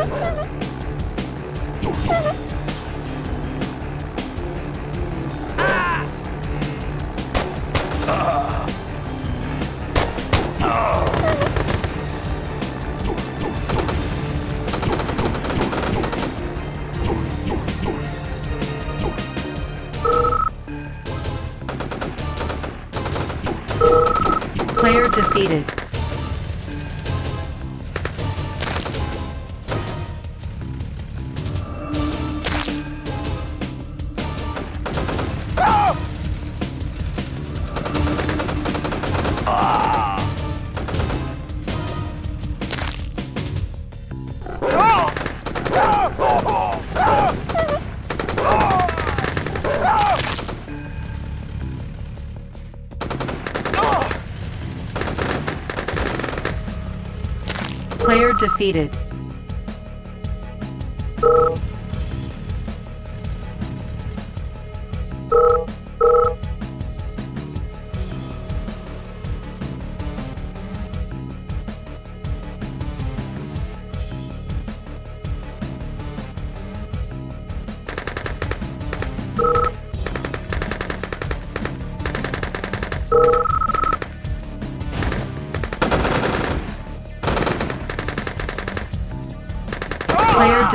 Player defeated. Player defeated. Player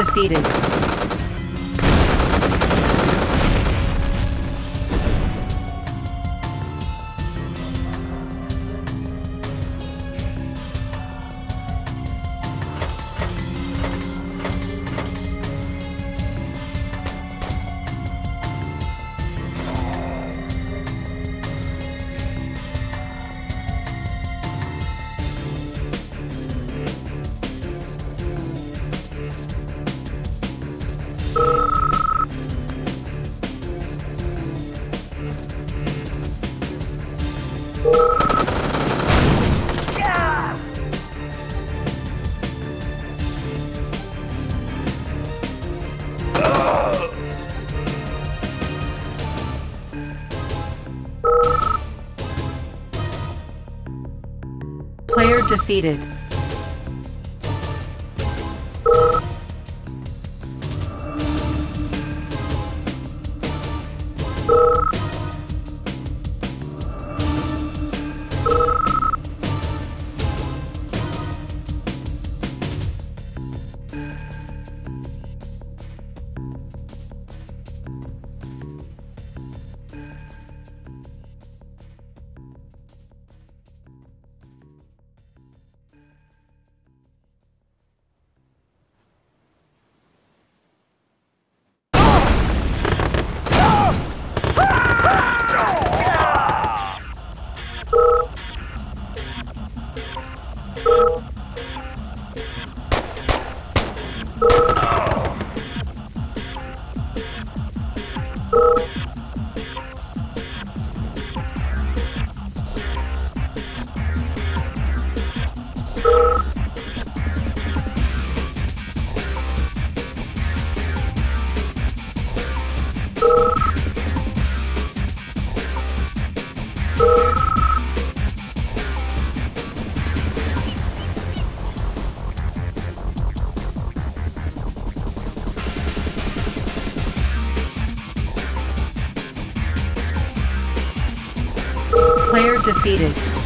defeated. Player defeated. Player defeated.